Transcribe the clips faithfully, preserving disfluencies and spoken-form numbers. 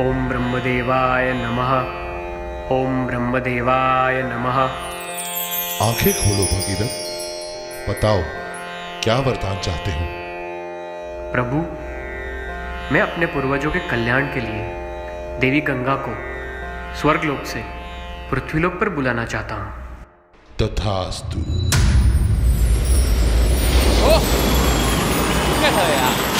ओम ब्रह्मदेवाय नमः। ओम ब्रह्मदेवाय नमः। आंखें खोलो भगीरथ, बताओ क्या वरदान चाहते हो? प्रभु, मैं अपने पूर्वजों के कल्याण के लिए देवी गंगा को स्वर्गलोक से पृथ्वीलोक पर बुलाना चाहता हूँ। तथास्तु। ओह, क्या था यार?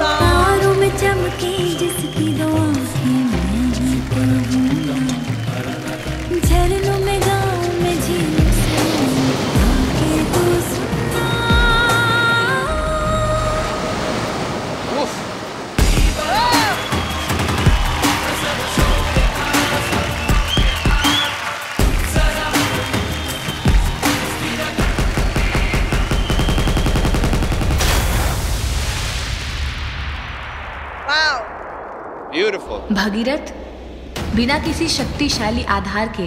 तारों में चमके जिसकी दो आँखें मैं, झरनों में गाँव में झील भगीरथ, बिना किसी शक्तिशाली आधार के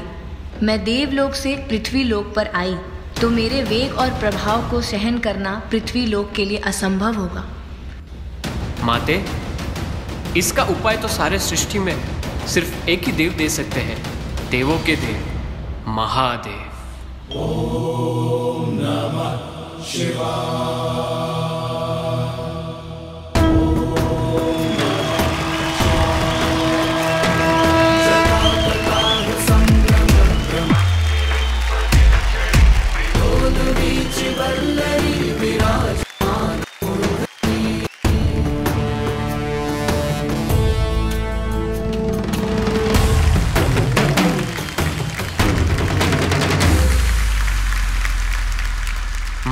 मैं देवलोक से पृथ्वी लोक पर आई तो मेरे वेग और प्रभाव को सहन करना पृथ्वी लोक के लिए असंभव होगा। माते, इसका उपाय तो सारे सृष्टि में सिर्फ एक ही देव दे सकते हैं, देवों के देव महादेव। ओम नमः शिवाय।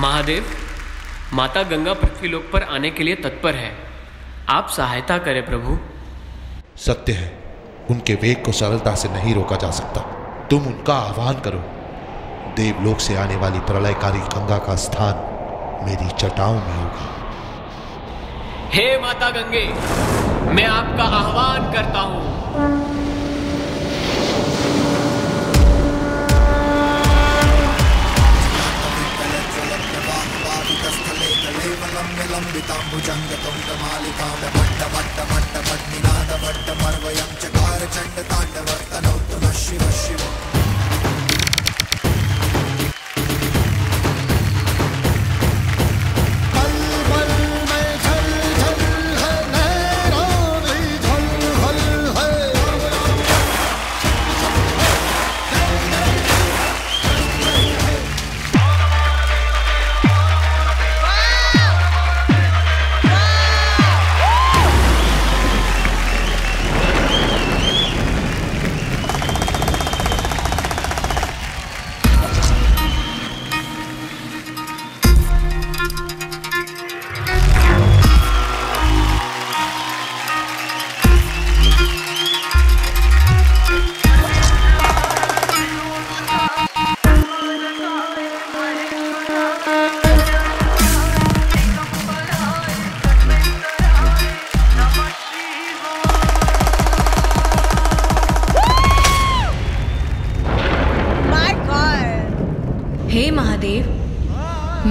महादेव, माता गंगा पृथ्वीलोक पर आने के लिए तत्पर है, आप सहायता करें प्रभु। सत्य है, उनके वेग को सरलता से नहीं रोका जा सकता। तुम उनका आह्वान करो। देवलोक से आने वाली प्रलयकारी गंगा का स्थान मेरी जटाओं में होगा। हे माता गंगे, मैं आपका आह्वान करता हूँ। शिव शिव।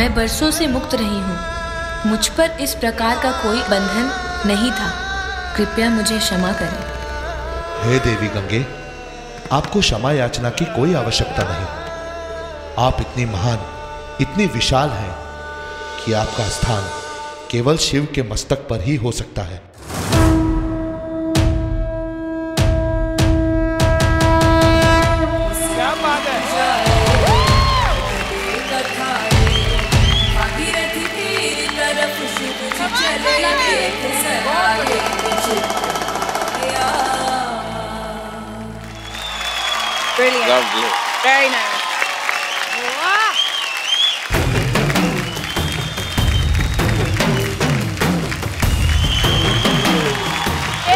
मैं बरसों से मुक्त रही हूँ, मुझ पर इस प्रकार का कोई बंधन नहीं था, कृपया मुझे क्षमा करें। हे देवी गंगे, आपको क्षमा याचना की कोई आवश्यकता नहीं। आप इतनी महान, इतनी विशाल हैं कि आपका स्थान केवल शिव के मस्तक पर ही हो सकता है। Brilliant. Lovely. Very nice. Wow.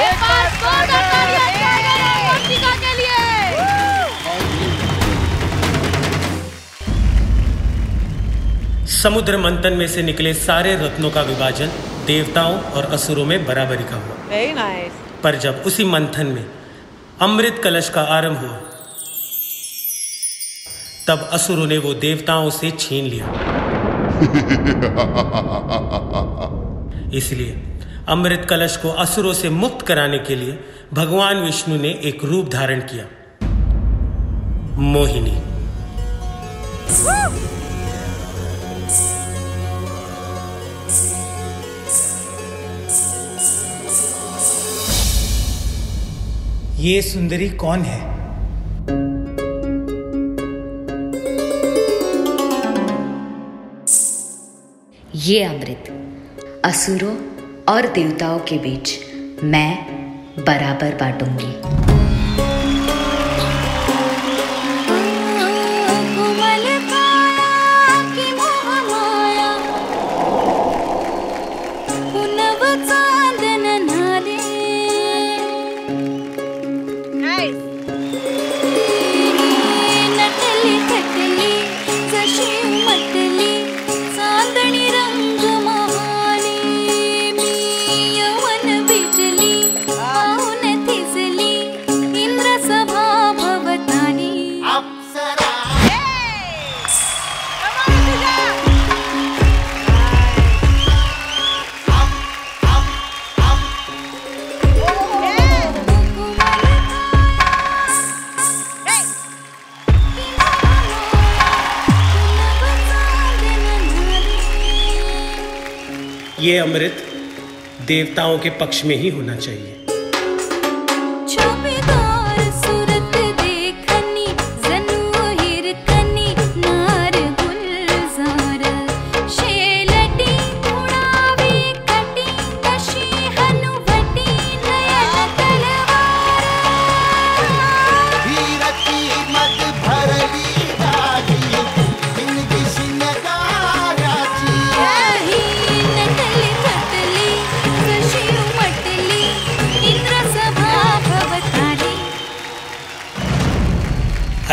एक बार दो तालियां जाएगा मोहिनी के लिए। समुद्र मंथन में से निकले सारे रत्नों का विभाजन देवताओं और असुरों में बराबरी का हुआ। Very nice. पर जब उसी मंथन में अमृत कलश का आरंभ हुआ तब असुरों ने वो देवताओं से छीन लिया। इसलिए अमृत कलश को असुरों से मुक्त कराने के लिए भगवान विष्णु ने एक रूप धारण किया, मोहिनी। ये सुंदरी कौन है? ये अमृत असुरों और देवताओं के बीच मैं बराबर बांटूंगी। ये अमृत देवताओं के पक्ष में ही होना चाहिए।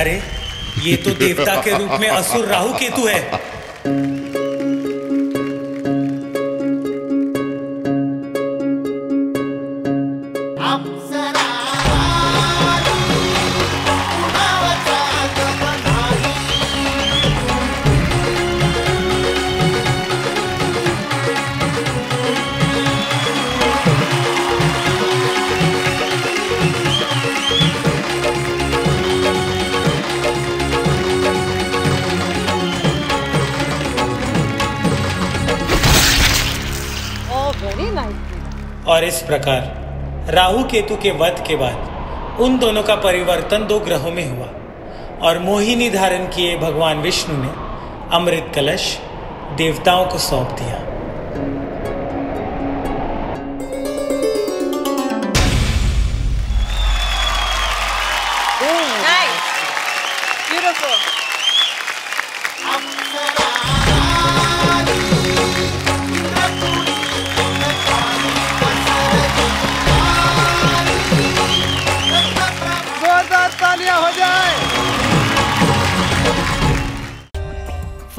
अरे ये तो देवता के रूप में असुर राहु केतु है। और इस प्रकार राहु केतु के वध के बाद उन दोनों का परिवर्तन दो ग्रहों में हुआ और मोहिनी धारण किए भगवान विष्णु ने अमृत कलश देवताओं को सौंप दिया।